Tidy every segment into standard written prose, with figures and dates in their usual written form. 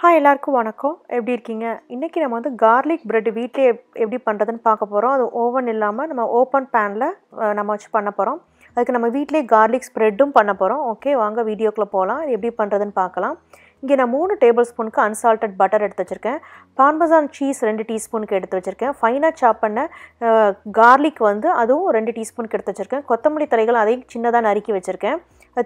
Hi, everyone. Welcome. எப்படி இருக்கீங்க? இன்னைக்கு நம்ம வந்து garlic bread வீட்லயே எப்படி பண்றதுன்னு பார்க்க போறோம். அது ஓவன் இல்லாம நம்ம ஓபன் panல நம்ம வச்சு பண்ண போறோம். அதுக்கு நம்ம வீட்லயே garlic bread உம் பண்ண போறோம். ஓகே, வாங்க வீடியோக்குள்ள போலாம். இது எப்படி பண்றதுன்னு பார்க்கலாம். இங்க நான் 3 டேபிள்ஸ்பூன் unsalted butter எடுத்து வச்சிருக்கேன். Parmesan cheese 2 teaspoon எடுத்து வச்சிருக்கேன். ஃபைனா சாப் பண்ண garlic வந்து அதுவும் 2 teaspoon எடுத்து வச்சிருக்கேன். கொத்தமல்லி தழைகள் அதை சின்னதா நறுக்கி வச்சிருக்கேன்.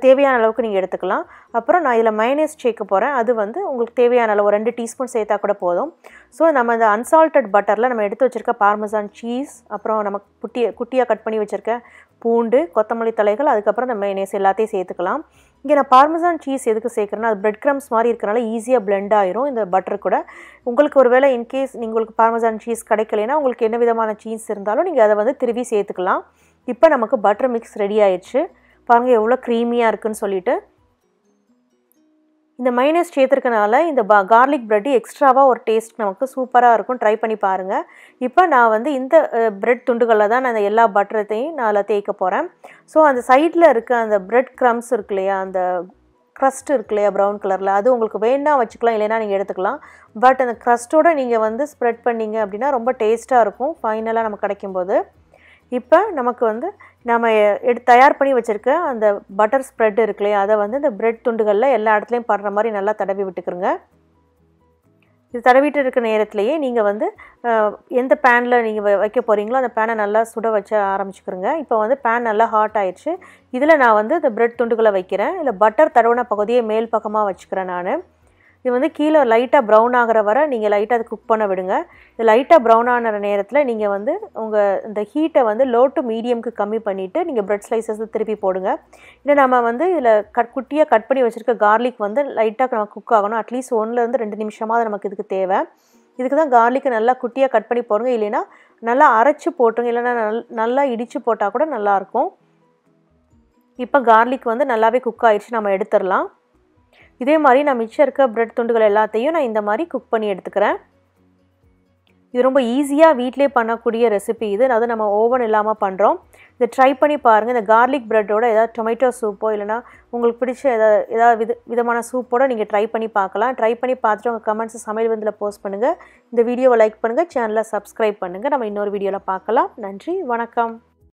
தேவையான அளவுக்கு நீங்க எடுத்துக்கலாம். அப்புறம் நான் இதல மயோனேஸ் சேக்க போறேன். அது வந்து உங்களுக்கு தேவையான அளவு 2 டீஸ்பூன் சேர்த்தா கூட போதும். சோ நம்ம இந்த unsalted butterல நம்ம எடுத்து வச்சிருக்க parmesan cheese அப்புறம் நம்ம குட்டியா கட் பண்ணி வச்சிருக்க பூண்டு, கொத்தமல்லி தழைகள் அதுக்கு அப்புறம் நம்ம மயோனேஸ் எல்லாத்தையும் சேர்த்துக்கலாம். இங்க நான் parmesan cheese எதுக்கு சேக்கறேன்னா அது bread crumbs மாதிரி இருக்கறனால ஈஸியா blend ஆயிரும் இந்த பட்டர் கூட. உங்களுக்கு ஒருவேளை in case உங்களுக்கு parmesan cheese கிடைக்கலனா உங்களுக்கு என்ன விதமான cheese இருந்தாலும் நீங்க அத வந்து திருவி சேர்த்துக்கலாம். இப்போ நமக்கு butter mix ரெடி ஆயிருச்சு. பாருங்க எவ்வளவு creamy-ஆ இருக்குன்னு சொல்லிட்டு இந்த மைனஸ் சேத்துறதுனால இந்த garlic bread எக்ஸ்ட்ராவா ஒரு டேஸ்ட் நமக்கு சூப்பரா இருக்கும். ட்ரை பண்ணி பாருங்க. இப்போ நான் வந்து இந்த bread துண்டுகளல தான் நான் எல்லா பட்டரையும் நால தேய்க்க போறேன். சோ அந்த சைடுல இருக்க அந்த bread crumbs இருக்குலையா அந்த crust இருக்குலையா brown கலர்ல அது உங்களுக்கு வேணா வச்சுக்கலாம் இல்லனா நீங்க எடுத்துக்கலாம். பட் அந்த crust ஓட நீங்க வந்து spread பண்ணீங்க அப்படினா ரொம்ப டேஸ்டா இருக்கும். ஃபைனலா நமக்கு கிடைக்கும்போது இப்போ நமக்கு வந்து நாம தயார் பண்ணி வச்சிருக்க அந்த பட்டர் ஸ்ப்ரெட் இருக்குல அத வந்து இந்த பிரெட் துண்டுகள்ல எல்லா இடத்துலயும் பண்ற மாதிரி நல்லா தடவி விட்டுக்குங்க. இது தடவிட்டு இருக்க நேரத்திலேயே நீங்க வந்து எந்த panல நீங்க வைக்க போறீங்களோ அந்த pan நல்லா சுட வச்ச ஆரம்பிச்சுக்குங்க. இப்போ வந்து pan நல்லா ஹாட் ஆயிருச்சு. இதுல நான் வந்து இந்த பிரெட் துண்டுகளை வைக்கிறேன். இல்ல பட்டர் தடவன பகுதியை மேல் பக்கமா வச்சுக்கறேன் நான். இது வந்து கீழ லைட்டா brown ஆகற வரை நீங்க லைட்டா அது குக் பண்ண விடுங்க. இது லைட்டா brown ஆனற நேரத்துல நீங்க வந்து உங்க இந்த ஹீட்ட வந்து low to medium க்கு கம்மி பண்ணிட்டு நீங்க bread slices திருப்பி போடுங்க. இத நாம வந்து இதுல குட்டியா கட் பண்ணி வச்சிருக்க garlic வந்து லைட்டா நமக்கு குக் ஆகணும். at least 1 ல இருந்து 2 நிமிஷமாவது நமக்கு இதுக்கு தேவை. இதுக்கு தான் garlic நல்லா குட்டியா கட் பண்ணி போடுங்க. இல்லனா நல்லா அரைச்சு போடுங்க. இல்லனா நல்லா இடிச்சு போட்டா கூட நல்லா இருக்கும். இப்போ garlic வந்து நல்லாவே குக் ஆயிருச்சு. நாம எடுத்துறலாம். இதே மாதிரி நான் மிச்ச இருக்க பிரெட் துண்டுகள் எல்லாத்தையும் நான் இந்த மாதிரி குக் பண்ணி எடுத்துக்கறேன். இது ரொம்ப ஈஸியா வீட்லயே பண்ணக்கூடிய ரெசிபி இது. அது நம்ம ஓவன் இல்லாம பண்றோம். இத ட்ரை பண்ணி பாருங்க. இந்த garlic bread-ஓட ஏதாவது tomato soup-ஓ இல்லனா உங்களுக்கு பிடிச்ச ஏதாவது விதமான soup-ஓட நீங்க ட்ரை பண்ணி பார்க்கலாம். ட்ரை பண்ணி பார்த்துட்டு உங்க கமெண்ட்ஸ் சமையல் விருந்துல போஸ்ட் பண்ணுங்க. இந்த வீடியோவை லைக் பண்ணுங்க. சேனலை subscribe பண்ணுங்க. நம்ம இன்னொரு வீடியோல பார்க்கலாம். நன்றி, வணக்கம்.